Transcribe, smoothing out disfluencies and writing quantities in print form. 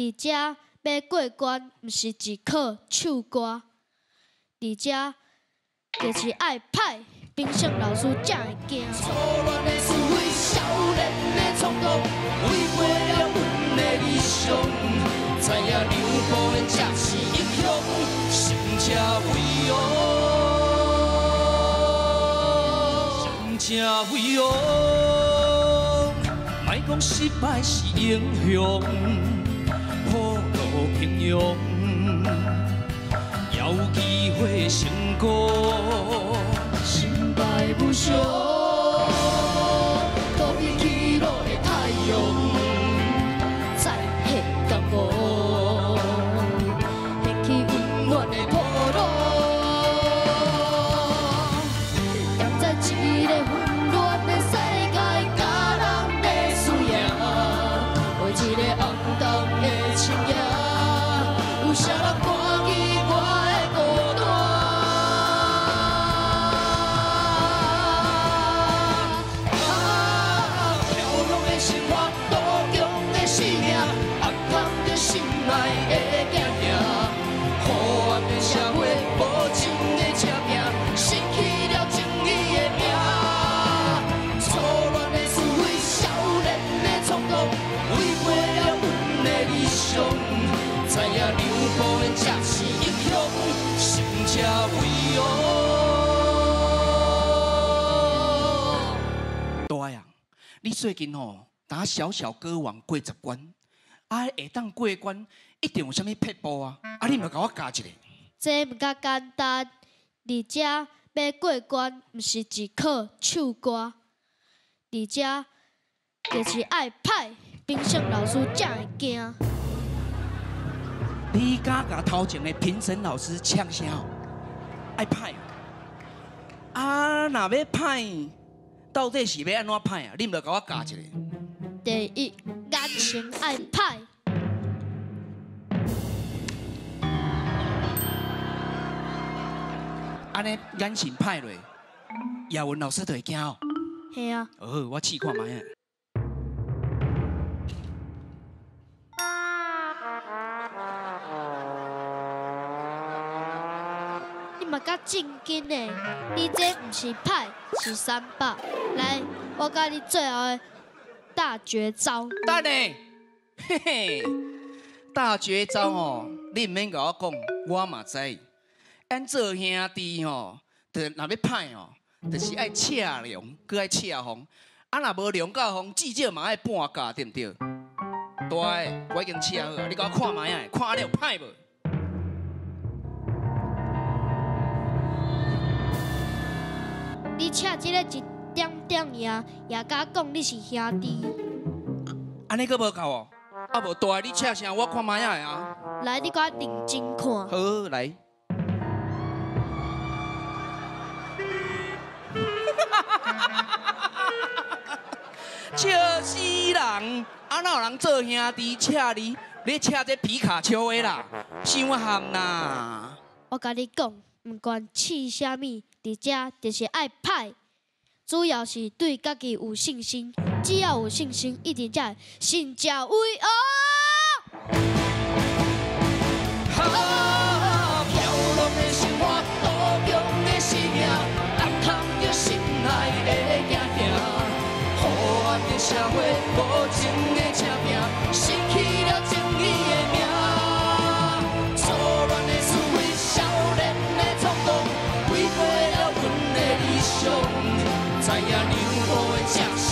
而且要过关，毋是只靠唱歌，而且就是爱歹，冰箱老师才会惊。初恋的是为少年的冲动，违背了阮的理想。知影流步的才是英雄，心才伟勇，心才伟勇。莫讲失败是英雄，普度平庸，有机会成功。 爱不朽，躲避起落的太阳，再现甘露，掀起温暖的波浪。站在一个混乱的世界，教人的输赢，为一个暗淡的深夜，有啥人看见我？ 大洋，你最近吼打小小歌王过10关，啊下当过关一定有啥物撇步啊！啊你咪甲我教一个。这毋较简单，而且要过关，毋是只靠唱歌，而且就是爱歹，评审老师才会惊。你敢甲头前的评审老师呛声？爱歹啊！若要歹？ 到底是要安怎歹啊？你毋著甲我教一个。第一，眼神爱歹。安尼眼神歹落，雅文老师就会惊哦。系啊。哦，我试看卖啊。你嘛较正经诶，你这毋是歹，是300。 来，我教你最后的大绝招。等嘞，嘿嘿，大绝招哦，你唔免甲我讲，我嘛知。咱做兄弟哦，着若要歹哦，就是爱赤龙，佮爱赤红。啊，若无龙甲红，至少嘛爱半价，对唔对？对，我已经赤好啊，你甲我看卖啊，看了有歹无？ 你赤这个一点点呀，也敢讲你是兄弟？安尼阁无够哦，啊无大你赤啥我看卖仔啊。来，你给我认真看。好，来。笑死人！啊哪有人做兄弟赤你？你赤这皮卡丘的啦，伤憨啦！我甲你讲，不管试啥物。 而且就是爱歹，主要是对家己有信心。只要有信心，一定才心才伟哦。啊！漂亮的生活，多强的使命，暗藏着心内的惊惶。黑暗的社会，无情的车命，失去了正义的名。 知影流步的才是。